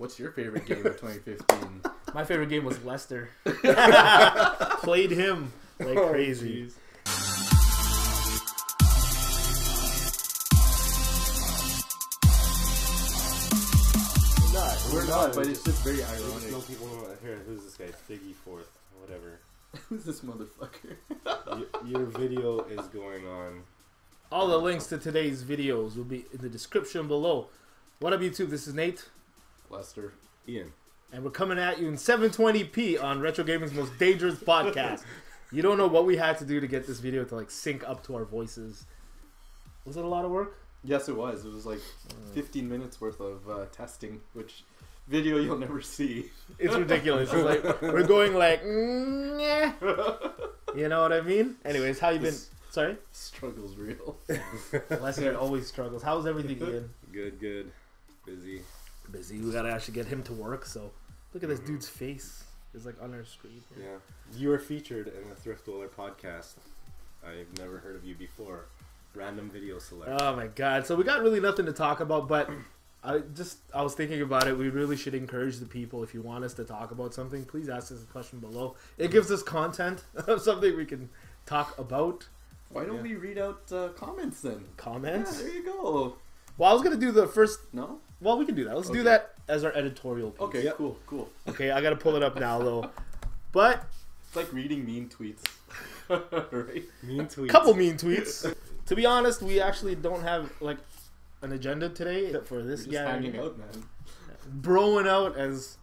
What's your favorite game of 2015? My favorite game was Lester. Played him like crazy. Oh, we're not, but it's just very ironic. No people know. Here, who's this guy? Figgy Fourth, whatever. Who's this motherfucker? your video is going on. All the links to today's videos will be in the description below. What up, YouTube? This is Nate, Lester, Ian, and we're coming at you in 720p on Retro Gaming's Most Dangerous Podcast. You don't know what we had to do to get this video to like sync up to our voices. Was it a lot of work? Yes, it was. It was like 15 minutes worth of testing, which video you'll never see. It's ridiculous. It's like, we're going like, you know what I mean? Anyways, how you been? Sorry? Struggle's real. Lester always struggles. How's everything again? Good, good. Busy. Busy. We gotta actually get him to work, so. Look at this dude's face. It's like on our screen. Yeah. You were featured in the Thrift Dweller podcast. I've never heard of you before. Random video selection. Oh my god. So we got really nothing to talk about, but I was thinking about it. We really should encourage the people. If you want us to talk about something, please ask us a question below. It gives us content of something we can talk about. Why don't we read out comments then? Comments? Yeah, there you go. Well, I was going to do the first... No? Well, we can do that. Let's do that as our editorial piece. Okay, yeah, cool, cool. Okay, I got to pull it up now, though. But... It's like reading mean tweets. Right? Mean tweets. Couple mean tweets. To be honest, we actually don't have like an agenda today for this guy. Hanging out, man. Broing out, as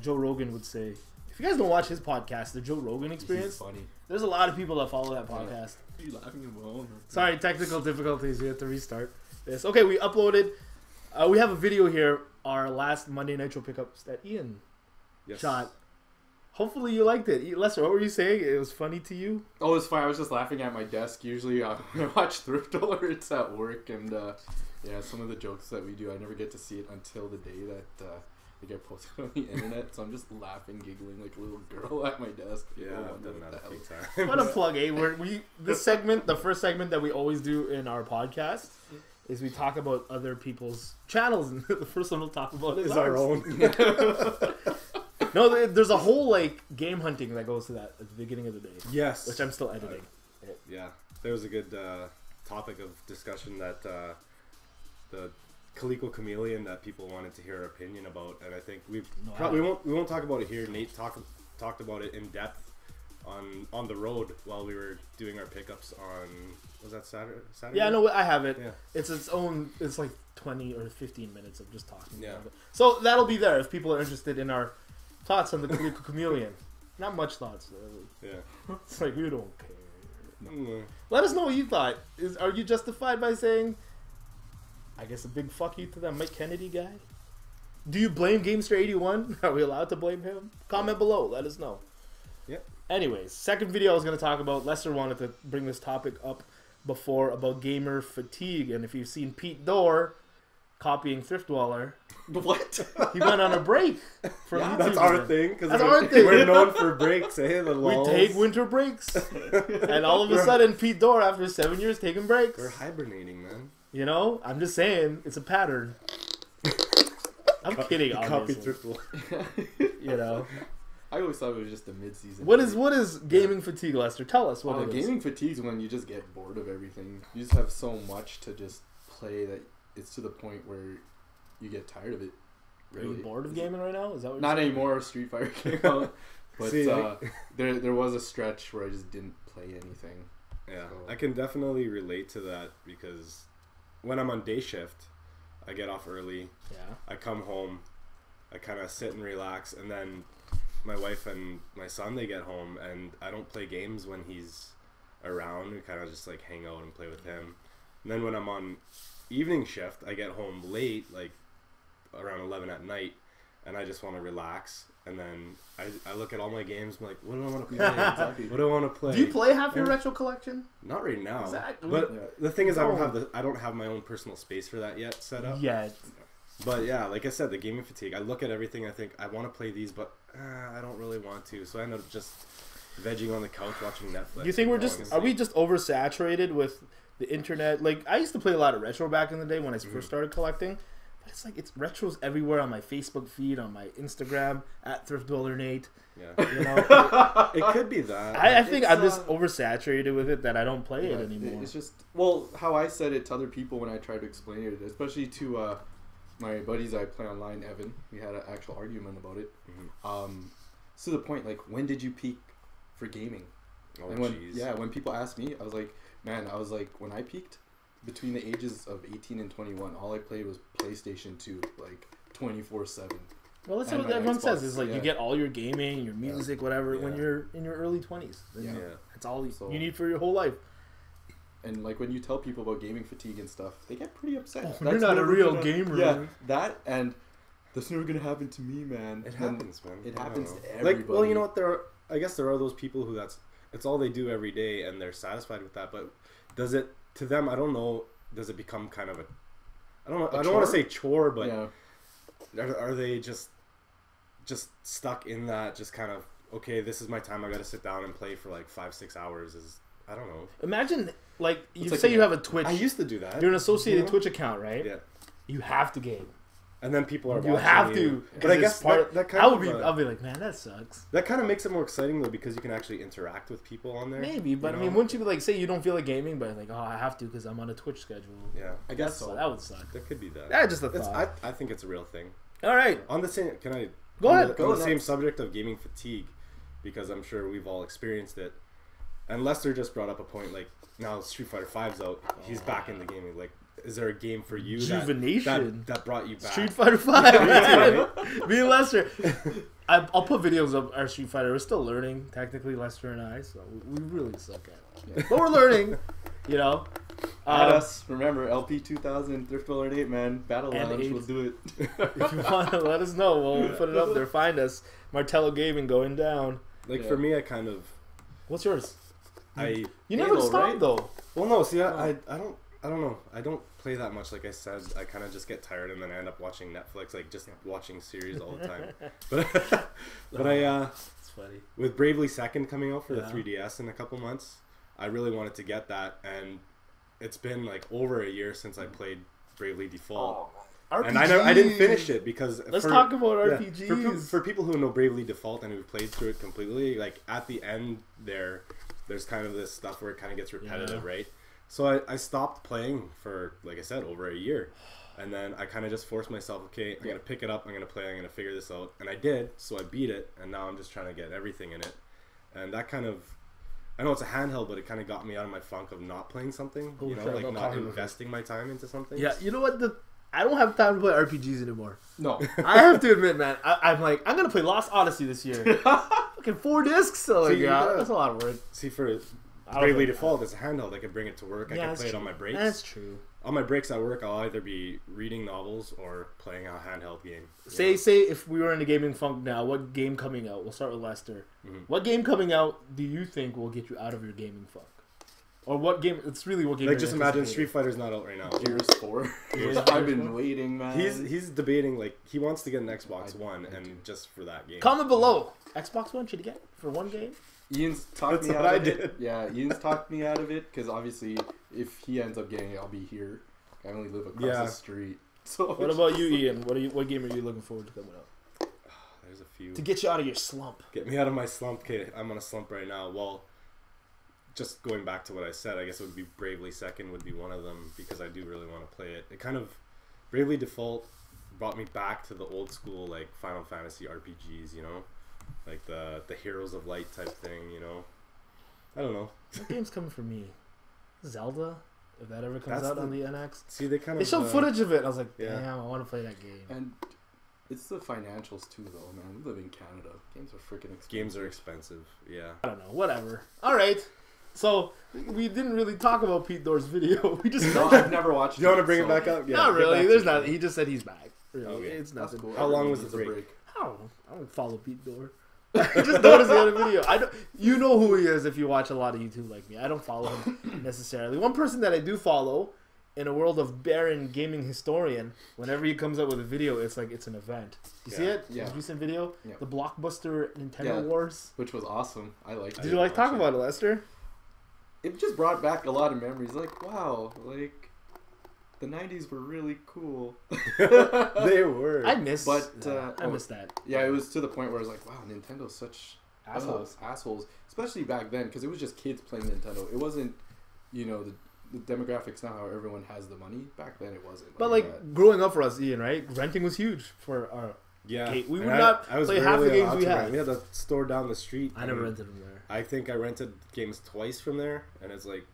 Joe Rogan would say. If you guys don't watch his podcast, the Joe Rogan Experience, he's funny. There's a lot of people that follow that podcast. Are you laughing at home? Sorry, technical difficulties. We have to restart this. Okay, we uploaded. We have a video here. Our last Monday Nitro pickups that Ian shot. Hopefully you liked it. Lester, what were you saying? It was funny to you? Oh, it was funny. I was just laughing at my desk. Usually when I watch Thrift Dweller, it's at work. And yeah, some of the jokes that we do, I never get to see it until the day that they get posted on the internet. So I'm just laughing, giggling like a little girl at my desk. Yeah, oh, what a plug, eh? This segment, the first segment that we always do in our podcast is we talk about other people's channels. And the first one we'll talk about is our own. No, there's a whole, like, game hunting that goes to that at the beginning of the day. Yes. Which I'm still editing. Yeah. There was a good topic of discussion that the Coleco Chameleon that people wanted to hear our opinion about. And I think we won't talk about it here. Nate talked about it in depth on the road while we were doing our pickups on, was that Saturday? Yeah, no, I have it. Yeah. It's its own, it's like 20 or 15 minutes of just talking about it. So that'll be there if people are interested in our... Thoughts on the Coleco Chameleon. Not much thoughts, really. Yeah. It's like, we don't care. No. Let us know what you thought. Are you justified by saying, I guess a big fuck you to that Mike Kennedy guy? Do you blame Gamester81? Are we allowed to blame him? Comment below. Let us know. Yep. Anyways, second video I was going to talk about. Lester wanted to bring this topic up before about gamer fatigue. And if you've seen Pete Dorr... copying Thrift Dweller. What? He went on a break. From YouTube. That's our thing. That's our thing. We're known for breaks, eh? We take winter breaks. And all of a sudden, Pete Dorr, after 7 years, taking breaks. We're hibernating, man. You know? I'm just saying. It's a pattern. I'm kidding, obviously. Copy Thrift Dweller. You know? I always thought it was just a mid-season. What is gaming fatigue, Lester? Tell us what it is. Gaming fatigue is when you just get bored of everything. You just have so much to just play that... It's to the point where you get tired of it. Really. Are you bored of gaming right now? Is that what you're Not saying? Anymore. Street Fighter came out, but there was a stretch where I just didn't play anything. Yeah, so. I can definitely relate to that because when I'm on day shift, I get off early. Yeah, I come home, I kind of sit and relax, and then my wife and my son they get home, and I don't play games when he's around. We kind of just like hang out and play with him, and then when I'm on evening shift, I get home late, like around 11 at night, and I just want to relax. And then I look at all my games, I'm like, what do I want to play? Exactly. What do I want to play? Do you play half your retro collection? Not right now. Exactly. But the thing is, I don't have my own personal space for that yet set up. Yeah. But yeah, like I said, the gaming fatigue. I look at everything, I think I want to play these, but I don't really want to. So I end up just vegging on the couch watching Netflix. Do you think are we just oversaturated with the internet? Like, I used to play a lot of retro back in the day when I first started collecting. it's like it's retros everywhere on my Facebook feed, on my Instagram at Thrift Dweller Nate. Yeah, you know, it could be that. I think I'm just oversaturated with it that I don't play it anymore. It's just how I said it to other people when I tried to explain it, especially to my buddies I play online, Evan. We had an actual argument about it. Mm-hmm. To the point, like, when did you peak for gaming? Oh, jeez. Yeah, when people ask me, I was like, man, when I peaked, between the ages of 18 and 21, all I played was PlayStation 2, like, 24/7. Well, that's what everyone says. Is like, you get all your gaming, your music, whatever, when you're in your early 20s. Yeah. That's all you need for your whole life. And, like, when you tell people about gaming fatigue and stuff, they get pretty upset. Oh, you're not a real gamer. Yeah, that and... That's never gonna happen to me, man. It happens, man. It happens to everybody. Like, well, you know what? I guess there are those people who that's all they do every day, and they're satisfied with that. But does it to them? I don't know. Does it become kind of a? I don't want to say chore, but are they just stuck in that? Just kind of okay. This is my time. I got to sit down and play for like 5-6 hours. I don't know. Imagine like you say you have a Twitch. I used to do that. You're an associated Twitch account, right? Yeah. You have to game. And then people are watching you. Have to. But I guess that kind of... I'll be like, man, that sucks. That kind of makes it more exciting, though, because you can actually interact with people on there. Maybe, but I mean, wouldn't you, like, say you don't feel like gaming, but like, oh, I have to because I'm on a Twitch schedule. Yeah, I guess so. That would suck. That could be that. Yeah, just a thought. I think it's a real thing. All right. On the same... Can I... Go ahead. On the same subject of gaming fatigue, because I'm sure we've all experienced it, and Lester just brought up a point, like, now Street Fighter V's out, he's back in the gaming, like... Is there a game for you that brought you back? Street Fighter V. Right? Me and Lester. I'll put videos of our Street Fighter. We're still learning, technically, Lester and I, so we really suck at it. Yeah. But we're learning, you know. Us, remember, LP 2000, Thrift Dweller 8, man. Battle Lounge, we'll do it. If you want to let us know, we'll put it up there. Find us. Martello Gaming going down. Like, for me, I kind of... What's yours? You never stopped, right? Though. Well, no, see, I don't know. I don't play that much. Like I said, I kind of just get tired and then I end up watching Netflix, like just watching series all the time. But it's funny. With Bravely Second coming out for the 3DS in a couple months, I really wanted to get that, and it's been like over a year since I played Bravely Default. Oh. RPGs. And I didn't finish it because... Let's talk about RPGs. For people who know Bravely Default and who've played through it completely, like at the end there's kind of this stuff where it kind of gets repetitive, right? So I stopped playing for, like I said, over a year. And then I kind of just forced myself, okay, I'm going to pick it up, I'm going to play, I'm going to figure this out. And I did, so I beat it, and now I'm just trying to get everything in it. And that kind of, I know it's a handheld, but it kind of got me out of my funk of not playing something, you know, like not investing my time into something. Yeah, you know what, I don't have time to play RPGs anymore. No. I have to admit, man, I'm like, I'm going to play Lost Odyssey this year. Fucking 4 discs, so that's a lot of work. See, for... Bravely Default is a handheld. I can bring it to work. I can play it on my breaks. That's true. On my breaks at work, I'll either be reading novels or playing a handheld game. Say if we were in a gaming funk now, what game coming out? We'll start with Lester. Mm-hmm. What game coming out do you think will get you out of your gaming funk? Or what game? It's really what game. Like, just imagine Street Fighter's not out right now. Gears 4. I've been waiting, man. He's debating, like, he wants to get an Xbox One, and just for that game. Comment below. Xbox One should he get for one game? Ian's talked me out of it. Yeah, Ian's talked me out of it because obviously, if he ends up getting it, I'll be here. I only live across the street. So what about you, Ian? What game are you looking forward to coming out? There's a few to get you out of your slump. Get me out of my slump, kid. I'm on a slump right now. Well, just going back to what I said, I guess it would be Bravely Second would be one of them because I do really want to play it. It kind of Bravely Default brought me back to the old school like Final Fantasy RPGs, you know. Like the Heroes of Light type thing, you know. I don't know. What game's coming for me? Zelda, if that ever comes out on the NX. See, they showed footage of it. I was like, damn, I want to play that game. And it's the financials too, though, man. We live in Canada. Games are freaking expensive. Games are expensive. Yeah. I don't know. Whatever. All right. So we didn't really talk about Pete Dorr's video. We just I've never watched. You want to bring it back up? Yeah, not really. There's not. He just said he's back. Really. Okay. It's nothing. Cool. How long was the break? I don't follow Pete Dorr. I just noticed the other video. You know who he is if you watch a lot of YouTube like me. I don't follow him necessarily. One person that I do follow in a world of barren Gaming Historian, whenever he comes up with a video, it's like it's an event. You see it? Yeah. His recent video, the Blockbuster Nintendo Wars, which was awesome. I liked it. Did you like talk about it, Lester? It just brought back a lot of memories. Like wow, like the 90s were really cool. They were. I miss that. Yeah, it was to the point where I was like, wow, Nintendo's such assholes. Especially back then, because it was just kids playing Nintendo. It wasn't, you know, the demographics now, how everyone has the money. Back then, it wasn't. But, like growing up for us, Ian, right? Renting was huge for our... Yeah, we would not play half the games we had. We had a store down the street. I never rented from there. I think I rented games twice from there, and it's like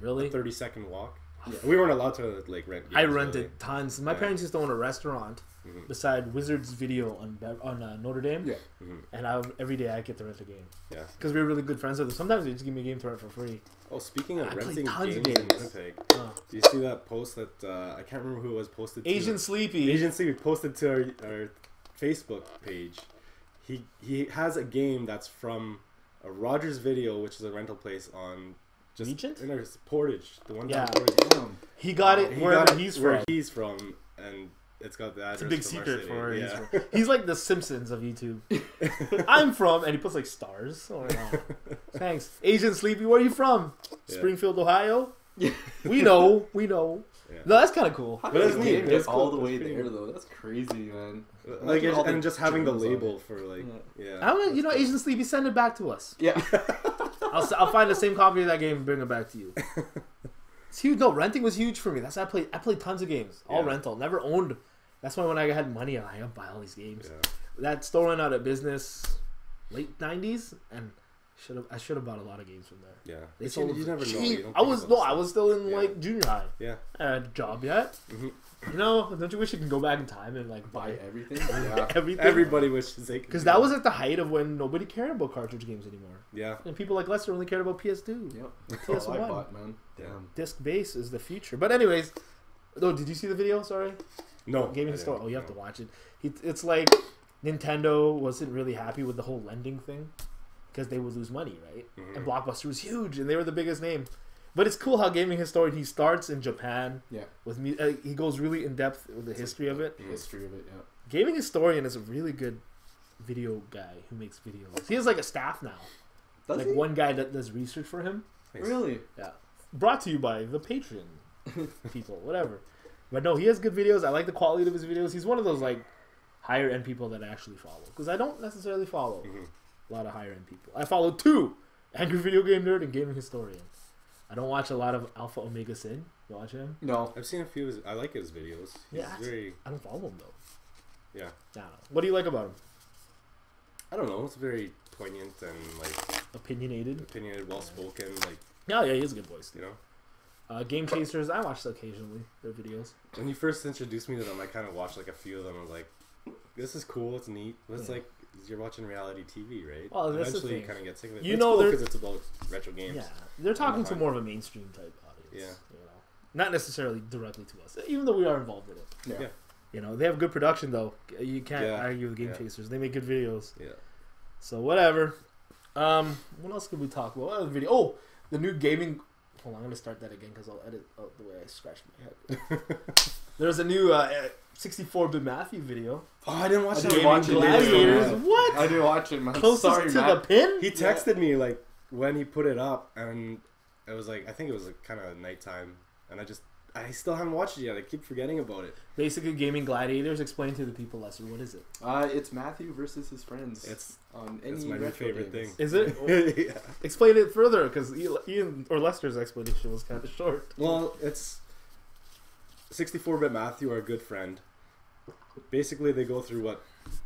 really a 30-second walk. Yeah. We weren't allowed to like rent games. I rented tons. My parents used to own a restaurant beside Wizards Video on Notre Dame. Yeah, and every day I get to rent a game. Yeah, because we were really good friends with them. Sometimes they just give me a game to rent for free. Oh, speaking of renting games in Winnipeg, do you see that post that I can't remember who it was posted? Asian Sleepy. Asian Sleepy posted to our Facebook page. He has a game that's from a Rogers Video, which is a rental place on just in Portage, the one down Portage. He got it wherever he's from. Where he's from, and it's got the address. It's a big secret for where he's from. He's like the Simpsons of YouTube. I'm from, and he puts like stars. Oh, no. Thanks, Asian Sleepy. Where are you from? Yeah. Springfield, Ohio. We know. Yeah. No, that's kind of cool. How does the game get all the way there, though? That's crazy, man. Like, and just having the label for, like, I don't know, you know, Asian Sleepy, send it back to us. Yeah. I'll find the same copy of that game and bring it back to you. It's huge. No, renting was huge for me. That's how I played tons of games. All rental. Never owned. That's why when I had money, I would buy all these games. Yeah. That store went out of business late 90s, and... I should have bought a lot of games from there. Yeah, they sold. You never know. I was still in like junior high. Yeah, I had a job yet. You know, don't you wish you could go back in time and like buy everything? Yeah. Everything. Everybody wishes they could. Because that was at the height of when nobody cared about cartridge games anymore. Yeah, and people like Lester only cared about PS2. Yep, that's PS1. All I bought, man. Damn, disc base is the future. But anyways, oh, did you see the video? Sorry, no, Gaming Historian. Oh, you have to watch it. It's like Nintendo wasn't really happy with the whole lending thing. Because they would lose money, right? And Blockbuster was huge, and they were the biggest name. But it's cool how Gaming Historian, he starts in Japan. Yeah. With me, he goes really in depth with the history of it. The history of it, yeah. Gaming Historian is a really good video guy who makes videos. He has like a staff now. Does like he? One guy that does research for him. Really? Yeah. Brought to you by the Patreon people, whatever. But no, he has good videos. I like the quality of his videos. He's one of those like higher end people that I actually follow, because I don't necessarily follow. A lot of higher end people. I follow two: Angry Video Game Nerd and Gaming Historian. I don't watch a lot of Alpha Omega Sin. You watch him? No, I've seen a few. I like his videos. He's very... I don't follow him though. Yeah. I don't know. What do you like about him? I don't know. It's very poignant and like opinionated, well spoken. Like yeah, he has a good voice. You know. Game Chasers. I watch occasionally their videos. When you first introduced me to them, I kind of watched like a few of them. I was like, this is cool. It's neat. It's like. You're watching reality TV, right? Well, that's eventually you kind of get sick of it. You it's know, because cool it's about retro games. Yeah, they're talking to more of a mainstream type audience. Yeah, you know? Not necessarily directly to us, even though we are involved in it. Yeah, you know, they have good production though. You can't argue with Game Chasers. They make good videos. Yeah. So whatever. What else could we talk about? What other video? Oh, the new gaming. Hold on, I'm gonna start that again because I'll edit out the way I scratched my head. There's a new 64-bit Matthew video. Oh, I didn't watch that. Gaming Gladiators. What? I didn't watch it, man. Sorry, Matt. He texted me like when he put it up, and it was like I think it was like, kind of nighttime, and I still haven't watched it yet. I keep forgetting about it. Basically, Gaming Gladiators. Explain to the people, Lester. What is it? It's Matthew versus his friends. It's on any my retro favorite games. Thing. Is it? Yeah. Explain it further, because Ian or Lester's explanation was kind of short. Well, it's 64-bit Matthew, our good friend. Basically, they go through what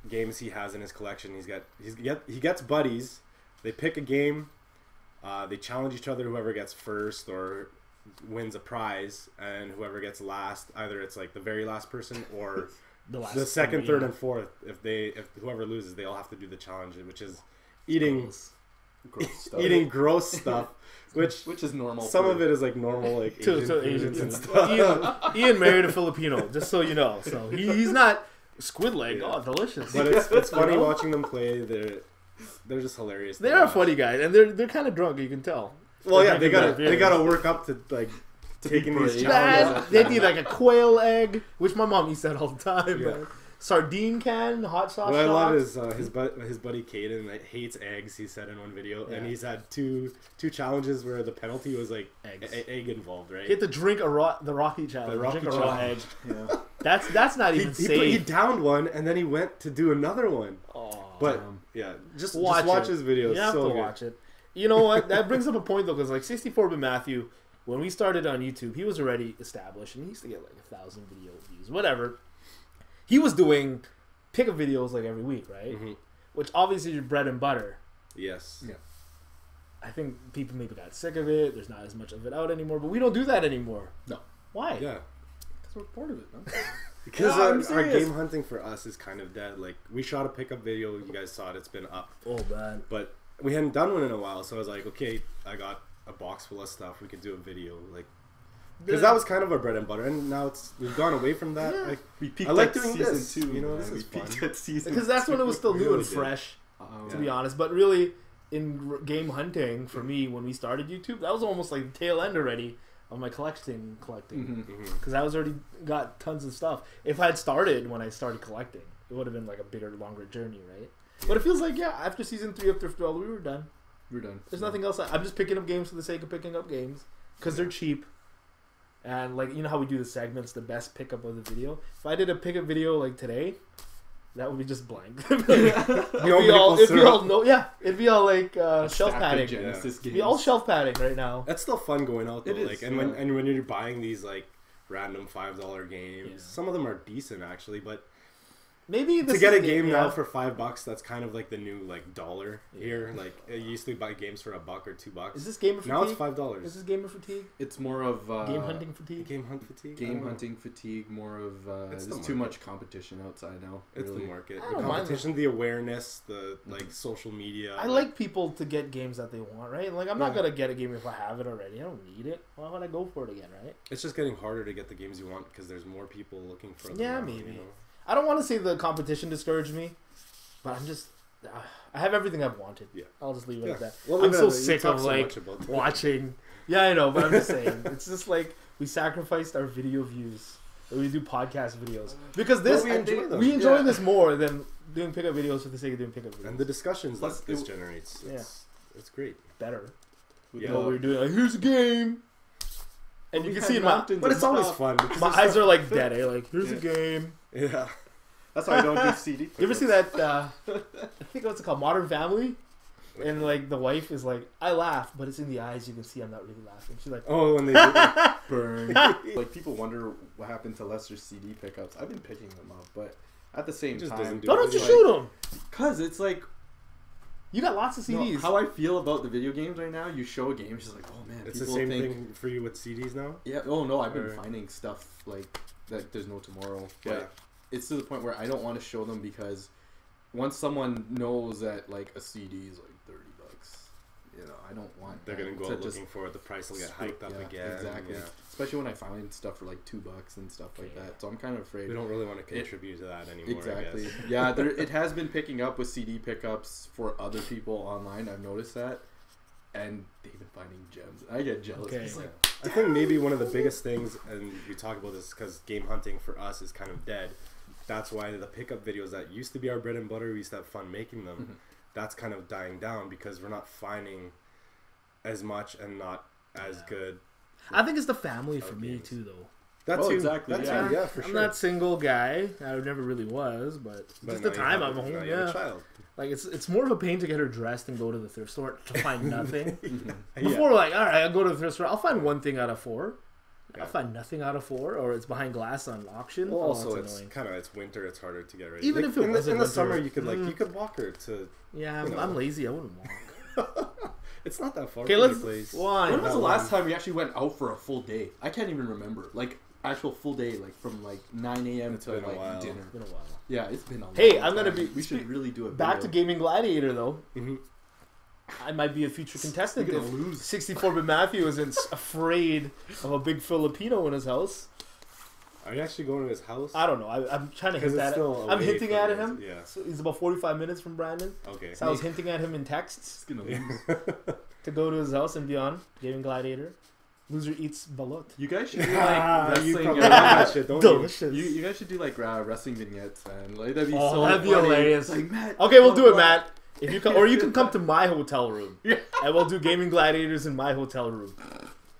games he has in his collection. He gets buddies. They pick a game. They challenge each other. Whoever gets first or wins a prize, and whoever gets last, either it's like the very last person or the second, third, and fourth. If whoever loses, they all have to do the challenge, which is eating gross stuff, which is normal. Some of it is like normal, like to Asians and stuff. Ian married a Filipino, just so you know, so he's not squid leg. Oh, delicious! But it's funny watching them play. They're just hilarious. They are funny guys, and they're kind of drunk. You can tell. Well, they gotta work up to like taking these challenges. They need like a quail egg, which my mom used to all the time. Yeah. sardine can, hot sauce. What I love is his buddy Caden that hates eggs. He said in one video, and he's had two challenges where the penalty was like egg involved, right? He had to drink a Rocky challenge. The Rocky drink challenge. A raw egg. Yeah. That's not even safe. He downed one, and then he went to do another one. Oh, but yeah, just watch his videos. You have to watch it. You know what? That brings up a point though, because like 64-bit Matthew, when we started on YouTube, he was already established, and he used to get like 1,000 video views, whatever. He was doing pickup videos like every week, right? Mm-hmm. Which obviously is your bread and butter. Yes. Yeah. I think people maybe got sick of it. There's not as much of it out anymore, but we don't do that anymore. No. Why? Yeah. Because we're bored of it. No? Because our game hunting for us is kind of dead. Like, we shot a pickup video. You guys saw it. It's been up. Oh, man. But we hadn't done one in a while, so I was like, okay, I got a box full of stuff. We could do a video, like. Because that was kind of our bread and butter, and now we've gone away from that. Yeah. I like doing this. You know, this is fun. Because that's when it was still new and fresh, to be honest. But really, in game hunting, for me, when we started YouTube, that was almost like the tail end already of my collecting. Because I was already got tons of stuff. If I had started when I started collecting, it would have been like a bigger, longer journey, right? Yeah. But it feels like, yeah, after season 3 of Thrift Dweller, we were done. We're done. There's nothing else. I'm just picking up games for the sake of picking up games, because they're cheap. And, like, you know how we do the segments, the best pickup of the video? If I did a pickup video, like, today, that would be just blank. It'd be all, like, shelf padding. It'd be all shelf padding right now. That's still fun going out, though. It is, like, and when you're buying these, like, random $5 games, some of them are decent, actually, but maybe to get a game now for $5, that's kind of like the new like dollar here. Like, you used to buy games for $1 or $2. Is this gamer fatigue? Now it's $5. Is this gamer fatigue? It's more of game hunting fatigue. Game hunt fatigue. Game hunting fatigue. More of there's too much competition outside now. It's the market, the competition, the awareness, the like social media. I like people to get games that they want, right? Like, I'm not gonna get a game if I have it already. I don't need it. Why would I go for it again, right? It's just getting harder to get the games you want because there's more people looking for them. Yeah, maybe. You know? I don't want to say the competition discouraged me, but I'm just, I have everything I've wanted. Yeah. I'll just leave it at that. Well, I'm so sick of, like, watching. Yeah, I know, but I'm just saying. It's just like we sacrificed our video views. We do podcast videos. Because this, we enjoy this more than doing pickup videos for the sake of doing pickup videos. And the discussions that this generates. It's great. Better. You know what we're doing. Like, here's a game. And you can see it, but it's always fun. My eyes are like dead. Like, here's a game. Yeah, that's why I don't do CD. You ever see that? I think what's it called, Modern Family, and like the wife is like, I laugh, but it's in the eyes. You can see I'm not really laughing. She's like, oh, when they burn. Like, people wonder what happened to Lester's CD pickups. I've been picking them up, but at the same time, why don't you shoot them? Cause it's like, you got lots of CDs. No, how I feel about the video games right now, you show a game, she's like, oh man, it's the same thing for you with CDs now. Yeah. Oh no, I've been finding stuff like that. There's no tomorrow. Yeah. But it's to the point where I don't want to show them, because once someone knows that like a CD is like $30, you know, I don't want. They're gonna go out looking for it. The price will get hiked up again. Exactly. Yeah. Especially when I find stuff for like $2 and stuff like that. So I'm kind of afraid. We don't really want to contribute to that anymore. Exactly. I guess. Yeah, it has been picking up with CD pickups for other people online. I've noticed that, and they've been finding gems. I get jealous. Okay. Like, I think maybe one of the biggest things, and we talk about this because game hunting for us is kind of dead. That's why the pickup videos that used to be our bread and butter, we used to have fun making them, that's kind of dying down because we're not finding as much and not as good. I think it's the family for me too, though. That's exactly. That's yeah, for sure. I'm not single guy. I never really was, but just the time I'm home. Yeah. Like, it's more of a pain to get her dressed and go to the thrift store to find nothing. Before, like, all right, I'll go to the thrift store. I'll find one thing out of 4. I find nothing out of 4, or it's behind glass on auction. Well, also, it's kind of winter; it's harder to get ready. Even like, if it was in the summer, you could like you could walk her to. Yeah, I'm lazy. I wouldn't walk. It's not that far. Okay, let's. When was the last time we actually went out for a full day? I can't even remember. Like actual full day, like from like 9 a.m. to like dinner. It's been a while. Yeah, it's been a long time. I'm gonna be. We should really do it. Back to Gaming Gladiator though. I might be a future contestant if 64-bit Matthew isn't afraid of a big Filipino in his house. Are you actually going to his house? I don't know. I'm trying to hint at him. I'm hinting at him. Yeah. So he's about 45 minutes from Brandon. Okay. So I was hinting at him in texts to go to his house and be on Gaming Gladiator. Loser eats balut. You guys should do like wrestling. Shit, don't delicious. You guys should do like wrestling vignettes, man. Like, that'd be so that'd funny. Be hilarious. Like, Matt, okay, we'll do it, Matt. If you come, or you can come to my hotel room, and we'll do Gaming Gladiators in my hotel room.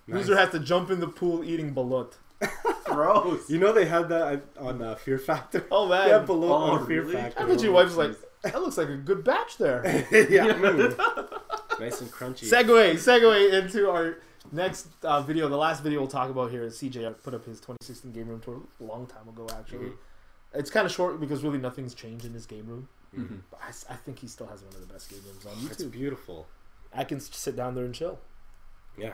Nice. Loser has to jump in the pool eating balut. Gross. You know they had that on Fear Factor. Oh man, yeah, balut on Fear Factor. I bet your wife's like, that looks like a good batch there. Yeah, nice and crunchy. Segue into our next video. The last video we'll talk about here is CJR put up his 2016 game room tour a long time ago, actually. Mm-hmm. It's kind of short because really nothing's changed in his game room. Mm-hmm. But I think he still has one of the best game rooms on YouTube. It's beautiful. I can sit down there and chill. Yeah.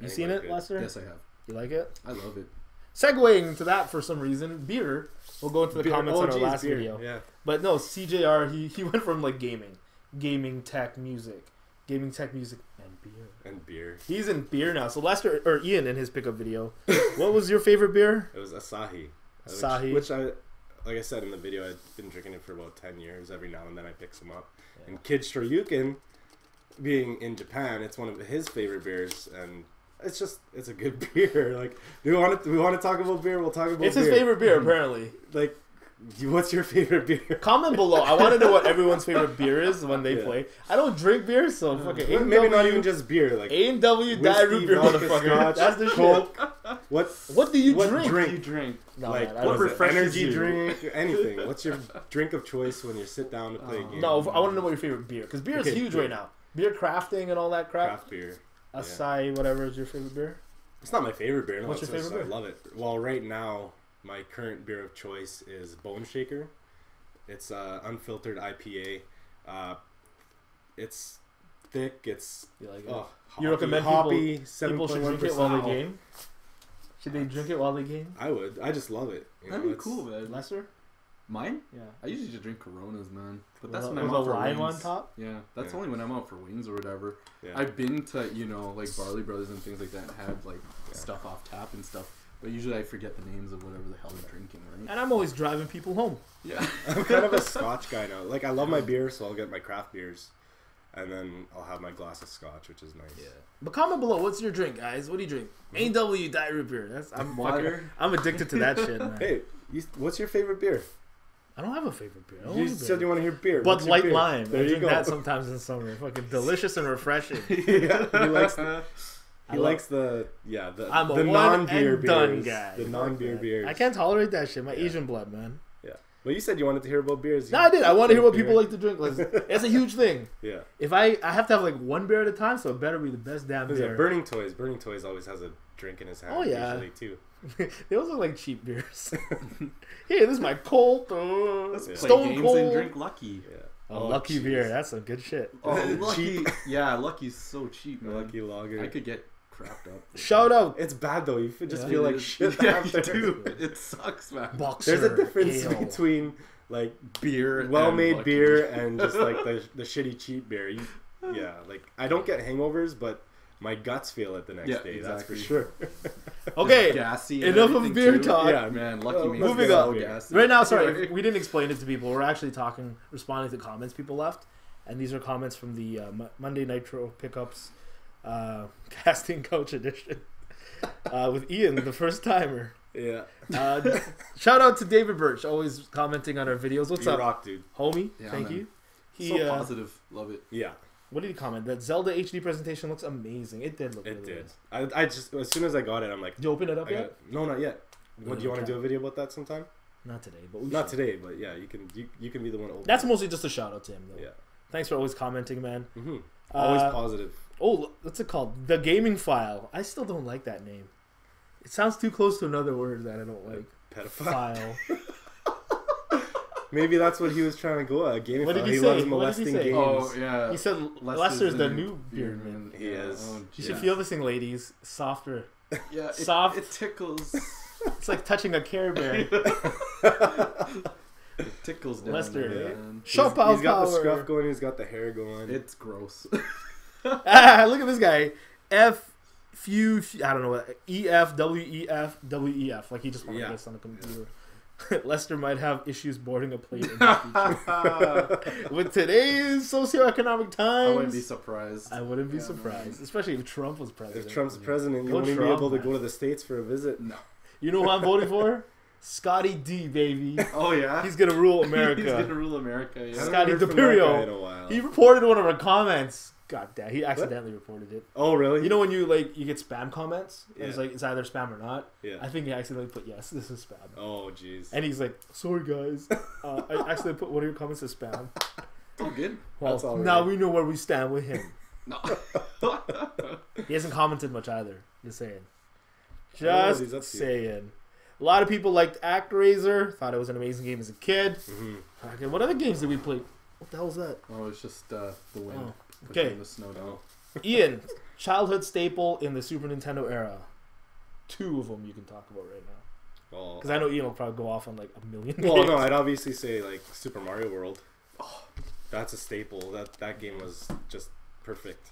You seen it, Lester? Yes, I have. You like it? I love it. Segueing to that for some reason, beer. We'll go into the comments on our last video. Yeah. But no, CJR, he went from like gaming, tech, music, and beer. And beer. He's in beer now. So Lester, or Ian in his pickup video, what was your favorite beer? It was Asahi. Asahi. Which I... Like I said in the video, I've been drinking it for about 10 years. Every now and then I pick some up. Yeah. And Kid Shoryuken, being in Japan, it's one of his favorite beers. And it's just, it's a good beer. Like, do we want to talk about beer? We'll talk about beer. It's his favorite beer, apparently. Like, what's your favorite beer? Comment below. I want to know what everyone's favorite beer is when they play. I don't drink beer, so fucking A&W. Maybe not even just beer. Like A&W, Diet Root Beer, motherfucker. Scotch, that's the Coke. Shit. What do you drink? What do you drink? No, like, man, what refreshes energy you? Drink, anything. What's your drink of choice when you sit down to play a game? No, I want to know what your favorite beer, because beer is huge right now. Beer crafting and all that crap. Craft beer. Asahi, whatever is your favorite beer? It's not my favorite beer. No, what's your favorite beer? I love it. Well, right now... my current beer of choice is Bone Shaker. It's unfiltered IPA. It's thick. It's hoppy, you recommend hoppy, people should drink it while they game. Should they drink it while they game? I would. I just love it. You That'd know, be cool, man. Lesser, mine? Yeah. I usually just drink Coronas, man. But that's when I'm out for wings. On top. Yeah, that's only when I'm out for wings or whatever. Yeah. I've been to like Barley Brothers and things like that, and had like stuff off tap and stuff. But usually I forget the names of whatever the hell they're drinking, right? And I'm always driving people home. Yeah. I'm kind of a Scotch guy now. Like, I love my beer, so I'll get my craft beers. And then I'll have my glass of Scotch, which is nice. Yeah. But comment below, what's your drink, guys? What do you drink? A&W Diet Root Beer. I'm addicted to that shit, man. Hey, what's your favorite beer? I don't have a favorite beer. You said you want to hear beer. Bud Light Lime. There you go. I drink that sometimes in summer. Fucking delicious and refreshing. Yeah. He likes that. He likes the non-beer beers. Guy. The non-beer beers. I can't tolerate that shit. My Asian blood, man. Yeah. Well, you said you wanted to hear about beers. No, I did. I want to hear what people like to drink. Like, that's a huge thing. Yeah. If I have to have like one beer at a time, so it better be the best damn beer. Yeah, Burning Toys. Burning Toys always has a drink in his hand. Oh yeah. Usually too. They also like cheap beers. Hey, this is my Colt. Let's play Stone games Cold. And drink Lucky. Yeah. Oh, Lucky beer. That's some good shit. Oh, Lucky. Yeah, Lucky's so cheap, man. Lucky Lager. I could get. Wrapped up. Shout out. It's bad though. You just feel like shit after. It sucks, man. Boxer, there's a difference between like beer, well-made beer, and just like the shitty cheap beer. Like I don't get hangovers, but my guts feel it the next day. Exactly. That's for sure. Okay, gassy. Enough of beer talk. Yeah, man. Lucky me. Moving on. Right now, sorry, we didn't explain it to people. We're actually responding to comments people left, and these are comments from the Monday Nitro pickups. Casting Coach Edition with Ian, the first timer. Yeah. Shout out to David Birch, always commenting on our videos. What's up, rock, dude? Homie, thank you. He, so positive, love it. Yeah. What did he comment? That Zelda HD presentation looks amazing. It did look. It really did. Nice. I just as soon as I got it, I'm like, did you open it up yet? No, not yet. What do you want to do a video about that sometime? Not today, but not today, but yeah, you can be the one. That's mostly just a shout out to him though. Yeah. Thanks for always commenting, man. Mm-hmm. Always positive. Oh, what's it called? The Gaming File. I still don't like that name. It sounds too close to another word that I don't like. Pedophile. Maybe that's what he was trying to go at. Gaming File. He loves molesting games. Oh, yeah. He said Lester's the new beard man. He is. You should feel this thing, ladies. Softer. Yeah. Soft. It tickles. It's like touching a Care Bear. It tickles down. Lester. Shop out. He's got the scruff going. He's got the hair going. It's gross. Look at this guy. I don't know what. EF, WEF, WEF. Like he just wanted this on the computer. Lester might have issues boarding a plane in the future. With today's socioeconomic times, I wouldn't be surprised. I wouldn't be surprised, no. Especially if Trump was president. If Trump's president, you wouldn't be able to go to the States for a visit. No. You know who I'm voting for? Scotty D, baby. Oh, yeah? He's going to rule America. He's going to rule America, yeah. Scotty DiPirio. He reported one of our comments. God damn, he accidentally reported it. Oh, really? You know when you, like, you get spam comments? Yeah. It's like, it's either spam or not? Yeah. I think he accidentally put, yes, this is spam. Oh, jeez. And he's like, sorry, guys. I accidentally put one of your comments as spam. Oh, good. Well, that's all now we know where we stand with him. No. He hasn't commented much either. Just saying. Just saying. A lot of people liked ActRaiser. Thought it was an amazing game as a kid. Mm-hmm. What other games did we play? What the hell was that? Oh, it's just the wind. Oh. Okay. The snow down. Ian, childhood staple in the Super Nintendo era. Two of them you can talk about right now. Because I know Ian will probably go off on like a million games. Well, no, I'd obviously say like Super Mario World. Oh, that's a staple. That game was just perfect.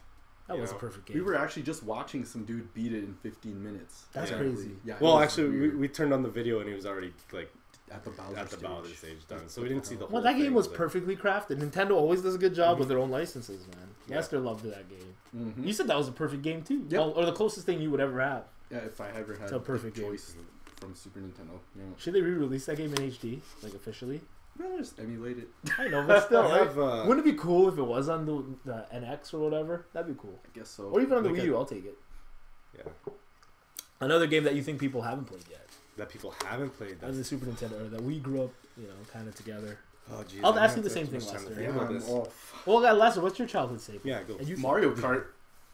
That was a perfect game. We were actually just watching some dude beat it in 15 minutes. That's crazy. Yeah, well, actually, we turned on the video and he was already like at the Bowser stage done. So we didn't see the whole thing. Well, that game was perfectly crafted. Nintendo always does a good job with their own licenses, man. Yeah. Lester loved that game. Mm-hmm. You said that was a perfect game, too. Yep. Well, or the closest thing you would ever have. Yeah, if I ever had a perfect game from Super Nintendo. Yeah. Should they re-release that game in HD, like officially? No, just emulate it. I know, but still, wouldn't it be cool if it was on the NX or whatever? That'd be cool. I guess so. Or even on the Wii U, I'll take it. Yeah. Another game that you think people haven't played yet. That people haven't played. That was the Super Nintendo, or that we grew up, you know, kind of together. Oh, geez. I'll ask you the same thing, Lester. Well, Lester, what's your childhood staple? Yeah, go. Mario Kart.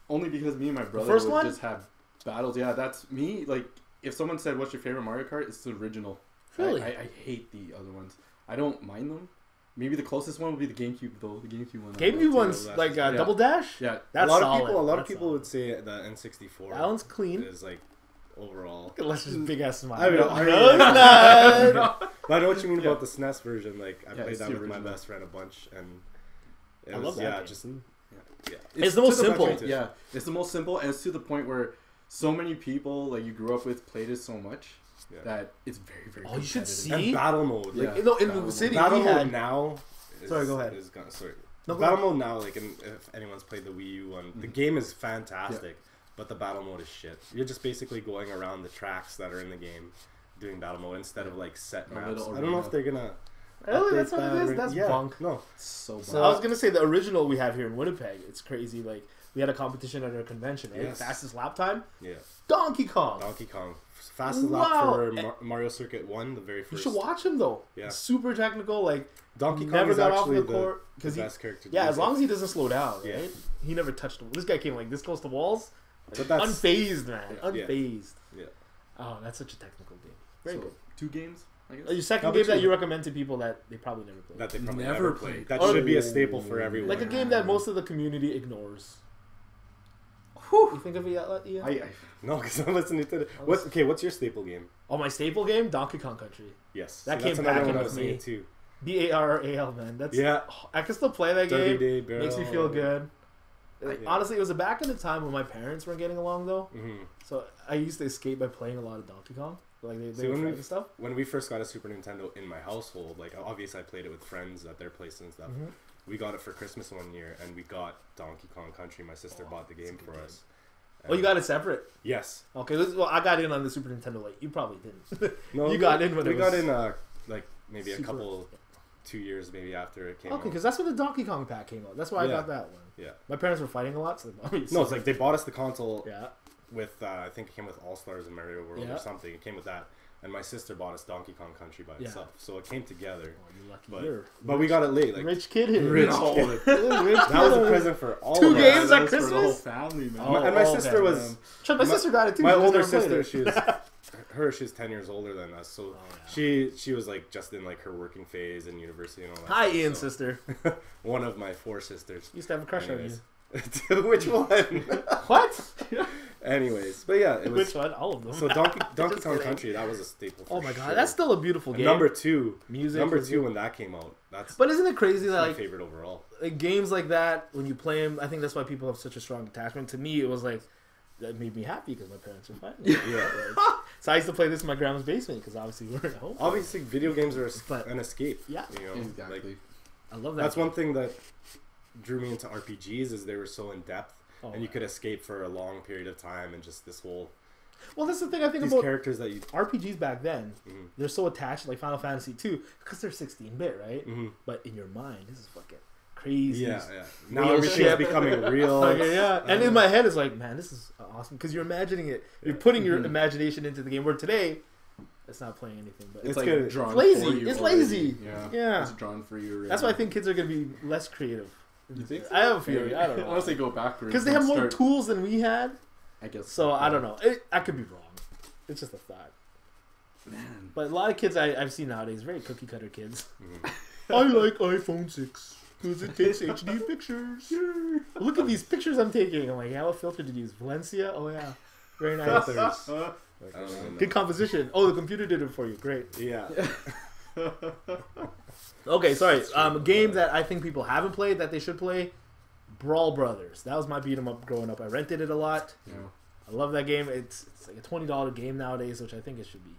Only because me and my brother would just have battles. Yeah, that's me. Like, if someone said, what's your favorite Mario Kart? It's the original. Really? I hate the other ones. I don't mind them. Maybe the closest one would be the GameCube, though. The GameCube one. GameCube one's like Double Dash. Yeah, that's a lot of people would say the N64. That one's clean. Is like overall. Unless it's a big ass smile. I mean, I know what you mean about the SNES version. Like I played that with my best friend a bunch, and it was, I love that game. It's the most simple. Yeah, it's the most simple, and it's to the point where so many people like you grew up with played it so much. Yeah. That it's very competitive. Oh, you should see and battle mode. Like in the battle mode now, like if anyone's played the Wii U one, the game is fantastic, but the battle mode is shit. You're just basically going around the tracks that are in the game, doing battle mode instead of like set maps. I don't know if they're gonna. Oh, that's what it is. That's bunk. No, it's so bunk. So I was gonna say the original we have here in Winnipeg. It's crazy. Like we had a competition at our convention. Right? Yes. Fastest lap time. Yeah. Donkey Kong. Donkey Kong. Fastest lap for Mario Circuit 1, the very first. You should watch him, though. Yeah. Super technical. Like, Donkey Kong never got off the court. The best character. Yeah, as long as he doesn't slow down, right? Yeah. He never touched the wall. This guy came, like, this close to walls. But that's, unfazed, man. Yeah. Unfazed. Yeah. Oh, that's such a technical game. Very good. Two games? I guess. Your second game that you recommend to people that they probably never played. That they probably never played. That should be a staple for everyone. Like a game that most of the community ignores. Whew. You think of it yet, Ian? No, because I'm listening to it. What's your staple game? Oh, my staple game? Donkey Kong Country. Yes. That came back in with me. Too. B-A-R-A-L, man. That's, yeah. Oh, I can still play that game. Makes me feel good. Like, honestly, it was back in the time when my parents weren't getting along, though. Mm-hmm. So I used to escape by playing a lot of Donkey Kong. Like, they would stuff. When we first got a Super Nintendo in my household, like, obviously I played it with friends at their place and stuff. Mm-hmm. We got it for Christmas one year, and we got Donkey Kong Country. My sister bought the game for us. Oh, you got it separate? Yes. Okay. Well, I got in on the Super Nintendo. Like you probably didn't. No, you got in when we got in. Like maybe a couple, 2 years maybe after it came. Okay, because that's when the Donkey Kong pack came out. That's why I got that one. Yeah. My parents were fighting a lot, so they bought me. No, it's like they bought us the console. Yeah. With I think it came with All Stars and Mario World or something. It came with that. And my sister bought us Donkey Kong Country by itself, so it came together. Oh, you're lucky. But we got it late. Like, rich kid here. That was a present for all. Two games at Christmas. For the whole family, man. Oh, and my sister was. My sister got it too. My older sister, she's 10 years older than us, so she was like just in like her working phase and university and all that. Hi, Ian's sister. One of my four sisters. Used to have a crush on you. Which one? What? Anyways, but yeah, it was. Which one? All of them. So Donkey Kong Country, that was a staple. For oh my god, that's still a beautiful game. And number two, when that came out, But isn't it crazy that like my favorite overall? Like games like that, when you play them, I think that's why people have such a strong attachment. To me, it was like that made me happy because my parents were fighting. Yeah. So I used to play this in my grandma's basement because obviously we weren't at home. Obviously, video games are an escape. Yeah, you know? Exactly. Like, I love that. That's one thing that drew me into RPGs is they were so in depth, and you could escape for a long period of time and just this whole. Well, that's the thing I think about characters that you RPGs back then. Mm-hmm. They're so attached, like Final Fantasy 2, because they're 16-bit, right? Mm-hmm. But in your mind, this is fucking crazy. Yeah, yeah. Now everything's becoming real. Yeah, and in my head, it's like, man, this is awesome because you're imagining it. You're putting your imagination into the game. Where today, it's not playing anything, but it's like good. Drawn for you. It's lazy. Yeah, it's drawn for you. Really. That's why I think kids are going to be less creative. You think so? I have a theory. I don't know. Unless they go backwards because they have more tools than we had. I guess so. I don't know. I could be wrong. It's just a thought. Man. But a lot of kids I've seen nowadays, very cookie cutter kids. Mm-hmm. I like iPhone 6 because it takes HD pictures. Yeah. Look at these pictures I'm taking. I'm like, yeah, what filter did you use? Valencia? Oh yeah, very nice. Good composition. Oh, the computer did it for you. Great. Yeah. Okay, sorry. A game that I think people haven't played that they should play. Brawl Brothers. That was my beat 'em up growing up. I rented it a lot. Yeah. I love that game. It's like a $20 game nowadays, which I think it should be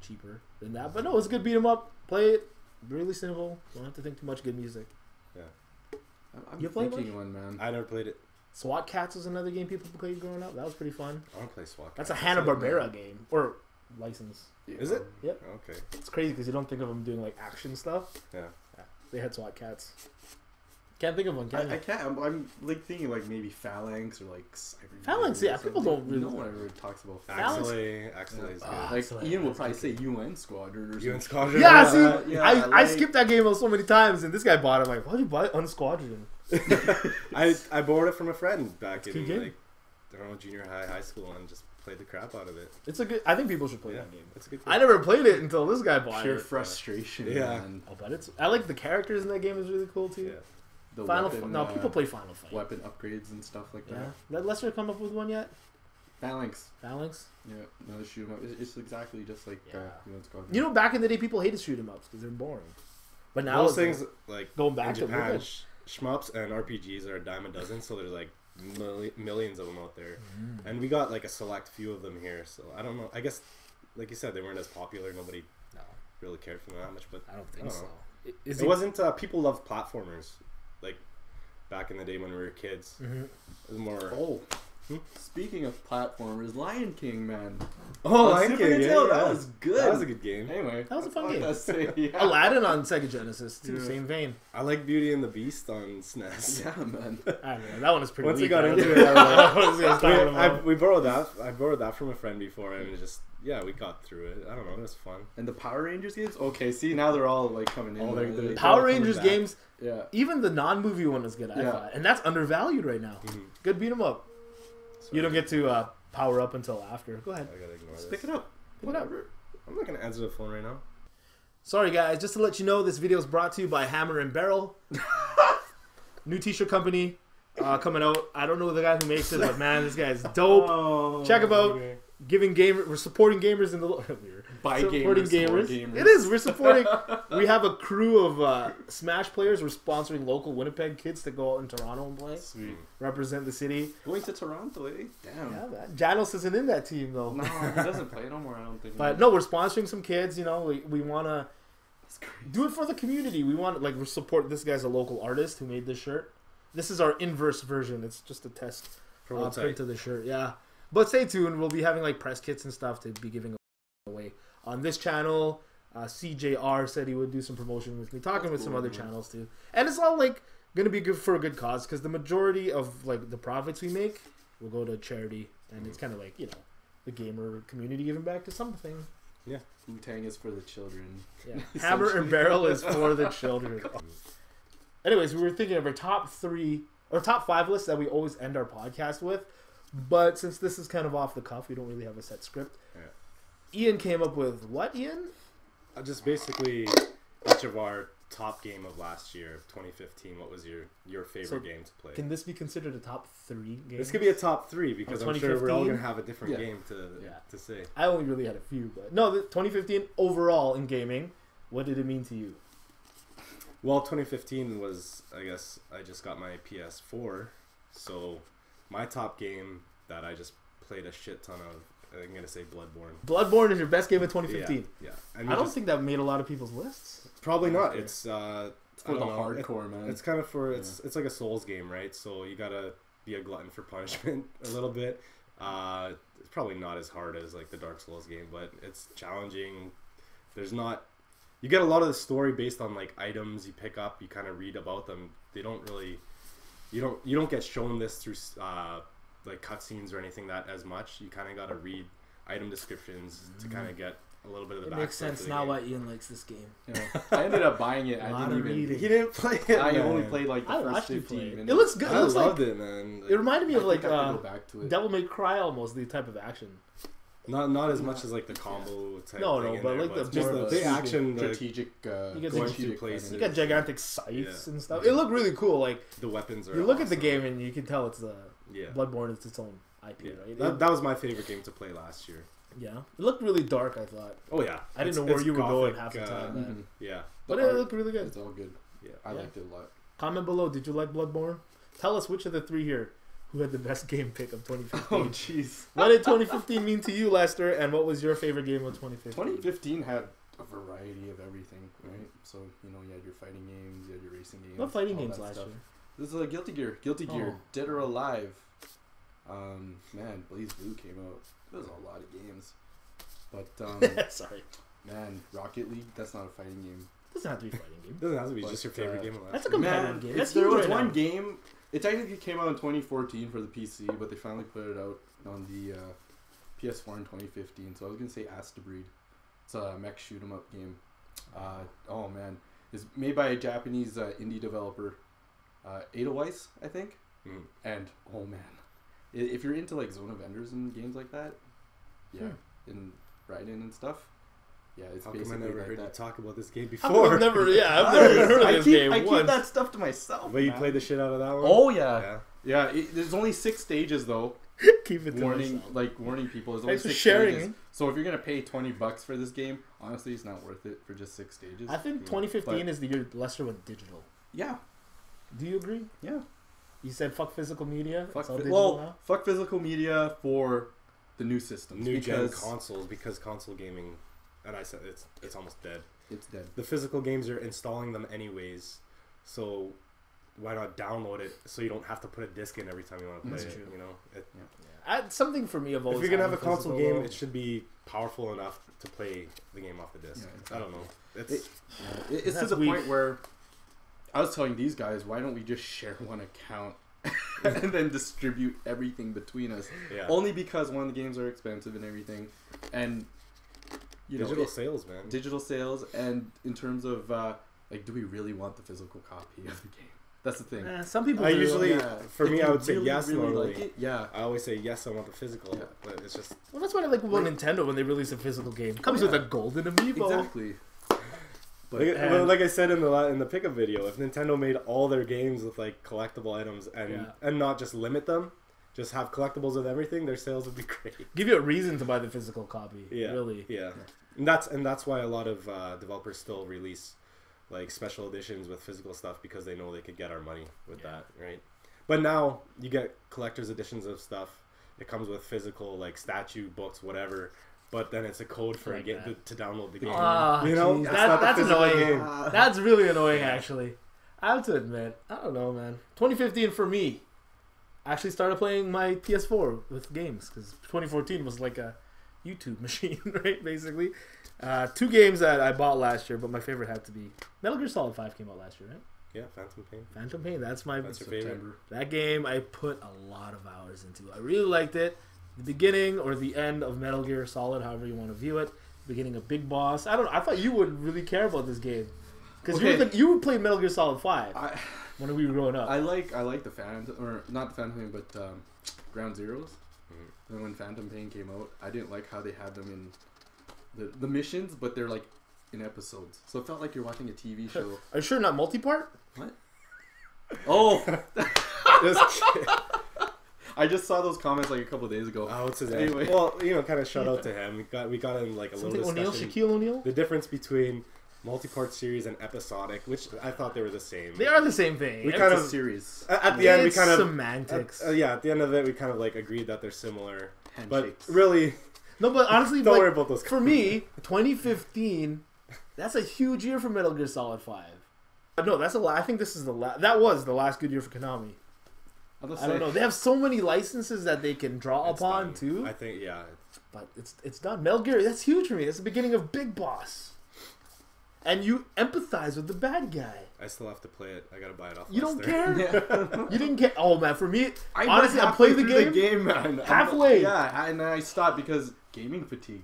cheaper than that. But no, it's a good beat 'em up. Play it. Really simple. Don't have to think too much. Good music. Yeah. You played one, man. I never played it. SWAT Cats was another game people played growing up. That was pretty fun. I want to play SWAT Cats. That's a Hanna-Barbera game or license. Yeah. Is it? Yep. Okay. It's crazy because you don't think of them doing like action stuff. Yeah. Yeah. They had SWAT Cats. Can't think of one. Can I can't. I'm like thinking like maybe Phalanx or like Cyber. Phalanx, yeah. People don't really. No one ever talks about Phalanx. Axelay is good. Like Ian will probably say UN Squadron or something. UN Squadron. Yeah, see, I skipped that game so many times, and this guy bought it. I'm like, why did you buy Unsquadron? I borrowed it from a friend back in like I don't know junior high school and just played the crap out of it. It's a good. I think people should play that game. It's a good. I never played it until this guy bought it. Pure frustration. Yeah. I'll bet it's. I like the characters in that game is really cool too. Yeah. People play Final Fight. Weapon upgrades and stuff like that. Did Lester come up with one yet? Phalanx? Yeah, no, shoot 'em up. It's exactly just like you know, back in the day, people hated shoot 'em ups because they're boring. But now those things like going back in Japan, shmups and RPGs are a dime a dozen, so there's like millions of them out there, and we got like a select few of them here. So I don't know. I guess, like you said, they weren't as popular. Nobody really cared for them that much. But I don't know. It wasn't. People love platformers. Like back in the day when we were kids, it was more. Speaking of platformers, Lion King, man. Oh, Lion King, that was good. That was a good game. Anyway, that was a fun game. Aladdin on Sega Genesis, too. Yeah. Same vein. I like Beauty and the Beast on SNES. Yeah, man. I don't know, that one is pretty. Once we got into it, we borrowed that. I borrowed that from a friend before, and just. Yeah, we got through it. I don't know. It was fun. And the Power Rangers games? Okay, see, now they're all, like, coming in. Oh, they're Power Rangers games, even the non-movie one is good, I thought. And that's undervalued right now. Mm-hmm. Good beat 'em up. Sorry. You don't get to power up until after. Go ahead. I gotta ignore this. Pick it up. Whatever. I'm not going to answer the phone right now. Sorry, guys. Just to let you know, this video is brought to you by Hammer and Barrel. New t-shirt company coming out. I don't know the guy who makes it, but, man, this guy's dope. Check him out. Okay. We're supporting gamers in the It is. We're supporting. We have a crew of Smash players. We're sponsoring local Winnipeg kids to go out in Toronto and play. Sweet. Represent the city. Going to Toronto, eh? Damn. Yeah, man. Janos isn't in that team though. No, he doesn't play no more. I don't think. But no, we're sponsoring some kids. You know, we want to do it for the community. We want we support this guy's a local artist who made this shirt. This is our inverse version. It's just a test print of the shirt. Yeah. But stay tuned. We'll be having like press kits and stuff to be giving away on this channel. CJR said he would do some promotion with me, talking with some other channels too. And it's all like gonna be good for a good cause because the majority of like the profits we make will go to charity, and it's kind of like the gamer community giving back to something. Yeah, Wu-Tang is for the children. Yeah, Hammer and Barrel is for the children. Anyways, we were thinking of our top 3 or top 5 lists that we always end our podcast with. But since this is kind of off the cuff, we don't really have a set script. Yeah. Ian came up with what, Ian? Just basically each of our top game of last year, 2015. What was your favorite game to play? Can this be considered a top 3 game? This could be a top 3 because I'm sure we're all going to have a different game to say. I only really had a few. But no, 2015 overall in gaming, what did it mean to you? Well, 2015 was, I guess, I just got my PS4, so... My top game that I just played a shit ton of. I'm gonna say Bloodborne. Bloodborne is your best game of 2015. Yeah, yeah. I don't think that made a lot of people's lists. Probably not. It's for the hardcore man. It's kind of for it's like a Souls game, right? So you gotta be a glutton for punishment a little bit. It's probably not as hard as like the Dark Souls game, but it's challenging. There's not. You get a lot of the story based on like items you pick up. You kind of read about them. They don't really. You don't get shown this through like cutscenes or anything that as much. You kind of got to read item descriptions to kind of get a little bit of the backstory. It makes sense now why Ian likes this game. Yeah. I ended up buying it. I didn't even. He didn't play it. I only played like the first 15 minutes. It looks good. I loved it, man. It reminded me of like Devil May Cry almost, the type of action. Not as much as like the combo type. No, but like the big action, strategic. You got gigantic scythes and stuff. It looked really cool. Like the weapons are. You look at the game and you can tell it's the Bloodborne is its own IP, right? That was my favorite game to play last year. Yeah, it looked really dark. I thought. Oh yeah, I didn't know where you were going half the time. Yeah, but it looked really good. It's all good. Yeah, I liked it a lot. Comment below. Did you like Bloodborne? Tell us which of the three here. Who had the best game pick of 2015? Oh, jeez. What did 2015 mean to you, Lester? And what was your favorite game of 2015? 2015 had a variety of everything, right? So, you know, you had your fighting games, you had your racing games. What fighting games last year? This is like Guilty Gear. Dead or Alive. Man, BlazBlue came out. There was a lot of games. But, sorry. Man, Rocket League, that's not a fighting game. It doesn't have to be a fighting game. It doesn't have to be just your favorite game of last year. That's a competitive game. There was one game... It technically came out in 2014 for the PC, but they finally put it out on the PS4 in 2015. So I was going to say Astebreed. It's a mech shoot 'em up game. Oh, man. It's made by a Japanese indie developer, Edelweiss, I think. Mm. And, oh, man. If you're into, like, Zone of Enders and games like that, and Raiden and stuff. Yeah, it's basically I never heard you talk about this game before. I've never heard of this game. I keep that stuff to myself. But you played the shit out of that one. Oh yeah, yeah. There's only 6 stages though. Keep it warning, like warning people. There's only 6 stages. So if you're gonna pay $20 for this game, honestly, it's not worth it for just 6 stages. I think 2015 is the year Lester went digital. Yeah. Do you agree? Yeah. You said fuck physical media. Fuck physical media for the new systems, new gen consoles, because console gaming. And I said it's almost dead. It's dead. The physical games, you're installing them anyways, so why not download it so you don't have to put a disc in every time you want to play it? You know, something for me of always. If you're gonna have a console game, it should be powerful enough to play the game off the disc. Yeah, exactly. I don't know. It's to the point where I was telling these guys, why don't we just share one account? And then distribute everything between us. Yeah. Only because one of the games are expensive and everything, and digital sales, man. Digital sales, and in terms of do we really want the physical copy of the game? That's the thing. Some people. I would say yes. Normally, like it, I always say yes. I want the physical, but it's just. Well, that's what I like about Nintendo when they release a physical game. It comes with a golden amiibo. Exactly. Like I said in the pickup video, if Nintendo made all their games with like collectible items and not just limit them. Just have collectibles of everything. Their sales would be great. Give you a reason to buy the physical copy. Yeah, really. Yeah, and that's why a lot of developers still release like special editions with physical stuff because they know they could get our money with that, right? But now you get collector's editions of stuff. It comes with physical like statue, books, whatever. But then it's a code for to download the game. You know, that's annoying. Game. That's really annoying. Actually, I have to admit, I don't know, man. 2015 for me. I actually started playing my PS4 with games because 2014 was like a YouTube machine, right? Basically, 2 games that I bought last year, but my favorite had to be Metal Gear Solid 5 came out last year, right? Yeah, Phantom Pain. Phantom Pain. That's your favorite. That game I put a lot of hours into. I really liked it. The beginning or the end of Metal Gear Solid, however you want to view it. Beginning of Big Boss. I don't know. I thought you would really care about this game because you played Metal Gear Solid 5. When we were growing up, I like the Phantom, or not the Phantom Pain, but Ground Zeroes. Mm-hmm. And when Phantom Pain came out, I didn't like how they had them in the missions, but they're like in episodes, so it felt like you're watching a TV show. Are you sure not multi-part? What? Oh, I just saw those comments like a couple of days ago. Oh, what's his name? Anyway. Well, you know, kind of shout out to him. We got in like a little discussion. Shaquille O'Neal. The difference between multi-part series and episodic, which I thought they were the same. They are the same thing. It's kind of a series. At the end, we kind of semantics. At the end of it, we kind of like agreed that they're similar. Handshakes. But really, no. But honestly, don't worry about those. For me, 2015, that's a huge year for Metal Gear Solid 5. No, that's I think this is the last. That was the last good year for Konami. I don't know. They have so many licenses that they can draw upon too. I think but it's done. Metal Gear. That's huge for me. That's the beginning of Big Boss. And you empathize with the bad guy. I still have to play it. I gotta buy it off. You don't care. Yeah. You didn't care. Oh man, for me, honestly, I played the game man. Halfway. Yeah, and I stopped because gaming fatigue.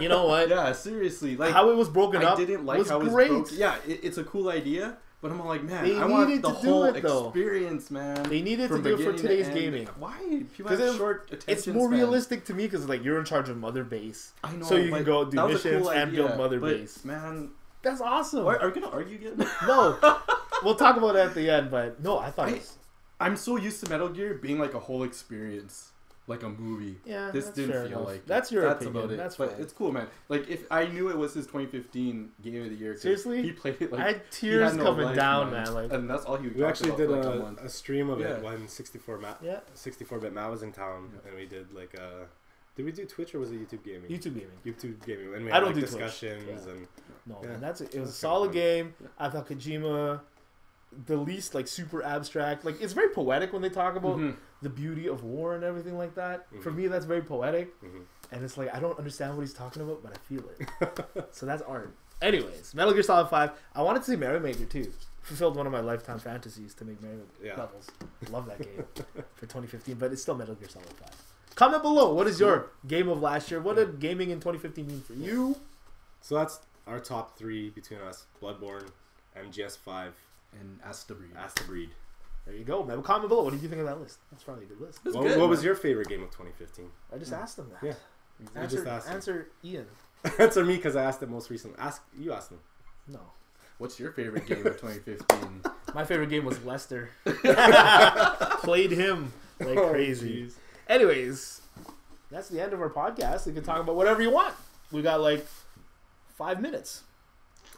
You know what? Yeah, seriously. Like how it was broken up. I didn't like how it was broken. Yeah, it's a cool idea, but I'm like, man, I want the whole experience, man. They needed to do it for today's gaming. Why? People have short attention span. It's more realistic to me because like you're in charge of Mother Base. I know. So you can go do missions and build Mother Base, man. That's awesome. Are we gonna argue again? No, we'll talk about it at the end. But no, I thought I'm so used to Metal Gear being like a whole experience, like a movie. Yeah, this didn't feel like that's your opinion. That's about it. That's fine. But it's cool, man. Like if I knew it was his 2015 Game of the Year, seriously, he played it. Like, I had tears coming down, man. Like, and that's all he. We actually did a stream of it when 64-bit Matt was in town, and we did like a. Did we do Twitch or was it YouTube Gaming? YouTube Gaming. YouTube Gaming. And we had, I don't do discussions and no, yeah. And that's it. It was a solid game. Yeah. I thought Kojima, the least like super abstract. Like it's very poetic when they talk about the beauty of war and everything like that. For me, that's very poetic. And it's like I don't understand what he's talking about, but I feel it. So that's art. Anyways, Metal Gear Solid 5. I wanted to see Mario Maker too. Fulfilled one of my lifetime fantasies to make Mario levels. Love that game for 2015, but it's still Metal Gear Solid 5. Comment below. What is your game of last year? What did gaming in 2015 mean for you? So that's our top three between us: Bloodborne, MGS5, and Astebreed. Astebreed. There you go, man. Comment below. What did you think of that list? That's probably a good list. What was your favorite game of 2015? I just asked them that. Yeah. Answer Ian. Answer me because I asked it most recently. You asked him. No. What's your favorite game of 2015? My favorite game was Lester. Played him like crazy. Geez. Anyways, that's the end of our podcast. You can talk about whatever you want. We got like 5 minutes.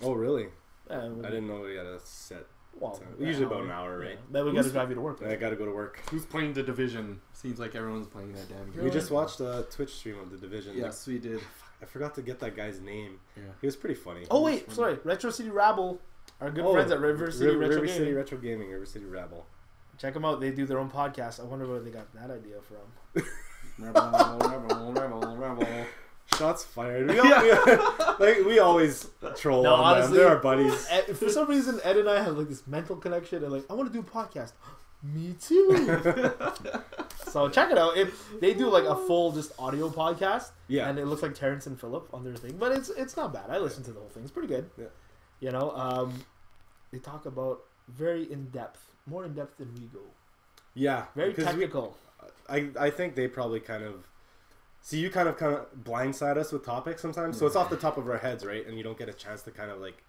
Oh, really? I didn't know we had a set time. Usually about an hour, right? Yeah. Then we got to drive you to work. Right? I got to go to work. Who's playing The Division? Seems like everyone's playing that damn game. We just watched a Twitch stream of The Division. Yes, we did. I forgot to get that guy's name. Yeah. He was pretty funny. Oh, wait. Sorry. Retro City Rabble. Our good friends at River City Retro Gaming. River City Rabble. Check them out. They do their own podcast. I wonder where they got that idea from. Rebel. Shots fired. We always troll them. Honestly, they're our buddies. For some reason, Ed and I have like this mental connection. And like, I want to do a podcast. Me too. So check it out. They do like a full just audio podcast. Yeah. And it looks like Terrence and Phillip on their thing. But it's not bad. I listened to the whole thing. It's pretty good. Yeah. You know, they talk about very in-depth. More in depth than we go. Yeah, very technical. I think they probably you kind of blindside us with topics sometimes. So it's off the top of our heads, right? And you don't get a chance to kind of like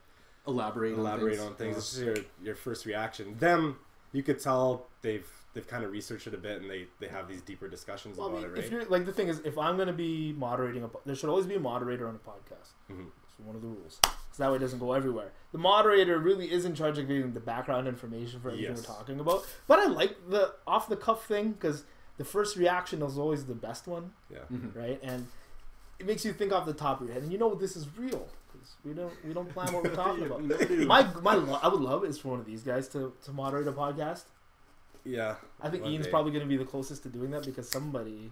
elaborate on things. It's just your first reaction. Them, you could tell they've kind of researched it a bit, and they have these deeper discussions about it. Right? The thing is, if I'm going to be moderating, there should always be a moderator on a podcast. One of the rules, so that way it doesn't go everywhere. The moderator really is in charge of giving the background information for everything we're talking about. But I like the off the cuff thing because the first reaction is always the best one, right? And it makes you think off the top of your head, and you know this is real because we don't plan what we're talking about. I would love is for one of these guys to moderate a podcast. Yeah, I think Ian's probably going to be the closest to doing that because somebody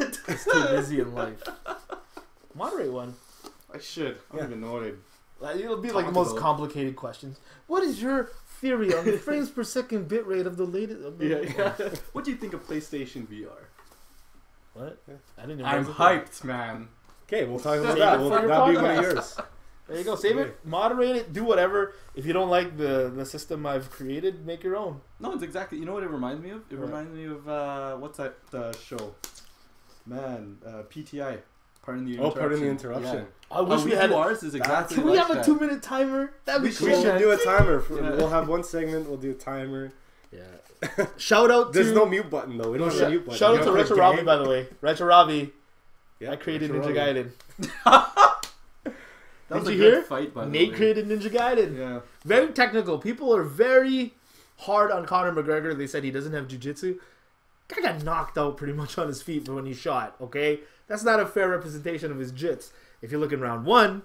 is too busy in life. Moderate one. I should. I don't even know what it'll be like the most complicated questions. What is your theory on the frames per second bit rate of the latest? What do you think of PlayStation VR? What? Yeah. I'm hyped, man. Okay, we'll talk about that. That'll be one of yours. There you go. Save it. Moderate it. Do whatever. If you don't like the system I've created, make your own. No, it's exactly. You know what it reminds me of? It reminds me of what's that show? Man, PTI. Pardon the interruption. Yeah. I wish we had ours. Is exactly. Can we have a 2-minute timer? That'd be cool. We should do a timer. We'll have one segment. We'll do a timer. Yeah. Shout out. There's no mute button though. We don't have a mute button. Shout out to Retro Robbie, by the way. Retro Robbie. Yeah. I created Ninja Gaiden. That was a good fight, by the way. Nate created Ninja Gaiden. Yeah. Very technical. People are very hard on Conor McGregor. They said he doesn't have jiu-jitsu. Guy got knocked out pretty much on his feet when he shot, okay? That's not a fair representation of his jits. If you look in round one,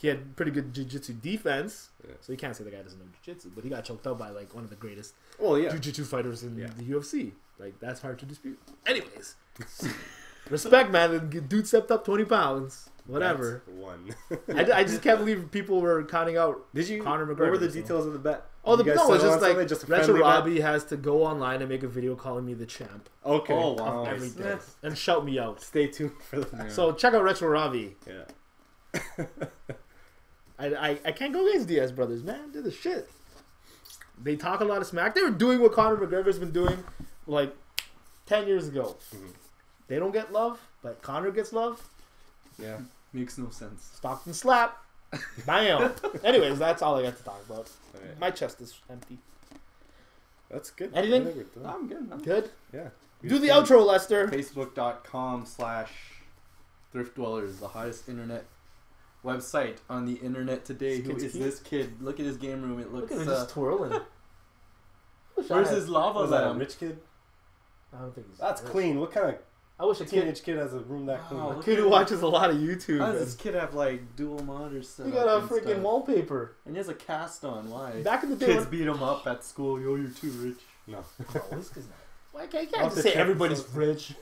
he had pretty good jiu-jitsu defense. Yeah. So you can't say the guy doesn't know jiu-jitsu, but he got choked out by, like, one of the greatest jiu-jitsu fighters in the UFC. Like, that's hard to dispute. Anyways. Respect, man. The dude stepped up 20 pounds. Whatever. That's one. I just can't believe people were counting out Conor McGregor. What were the details of the bet? Oh, no, it's just like Retro Robbie has to go online and make a video calling me the champ. Okay. Oh, wow. And shout me out. Stay tuned for that. So check out Retro Ravi. Yeah. I can't go against Diaz brothers, man. They're the shit. They talk a lot of smack. They were doing what Conor McGregor's been doing like 10 years ago. Mm-hmm. They don't get love, but Conor gets love. Yeah, makes no sense. Stockton slap. Bam. Anyways, that's all I got to talk about. Right. My chest is empty. That's good. Anything? I'm good. I'm good? Yeah. Do the outro, Lester. Facebook.com/Thrift Dwellers, the hottest internet website on the internet today. Who is this kid? Look at his game room. It looks... Look at him just twirling. Where's his lava lamp? A rich kid? I don't think he's... That's rich. Clean. What kind of... I wish a teenage kid has a room that clean. A kid who watches a lot of YouTube. How does this kid have like dual monitors set up? He got a freaking wallpaper. And he has a cast on. Why? Back in the day, kids beat him up at school. Yo, you're too rich. No. Why can't I just say everybody's rich?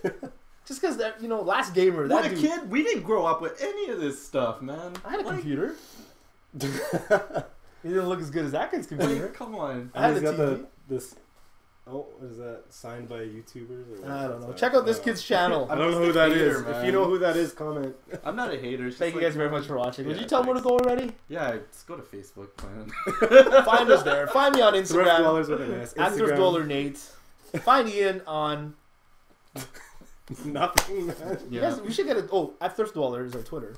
Just because that, you know, last gamer. What a kid! We didn't grow up with any of this stuff, man. I had a computer. He didn't look as good as that kid's computer. Come on. I had this. Oh, is that signed by YouTubers? Or what? I don't know. Check out this kid's channel. I don't know who that is. Man. If you know who that is, comment. I'm not a hater. Thank you guys very much for watching. Yeah, did you tell them where to go already? Yeah, just go to Facebook, man. Find us there. Find me on Instagram. At Thrift Dweller Nate. Find Ian on... Nothing, man. Yeah. Guys, we should get a... Oh, at Thrift Dweller is our Twitter.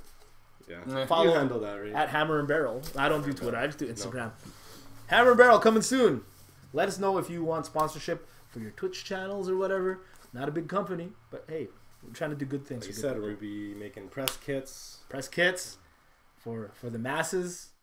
Yeah. Follow you handle that, right? At Hammer and Barrel. I don't do Twitter. I just do Instagram. No. Hammer and Barrel coming soon. Let us know if you want sponsorship for your Twitch channels or whatever. Not a big company, but hey, we're trying to do good things. Like you said, we'll be making press kits. Press kits for the masses.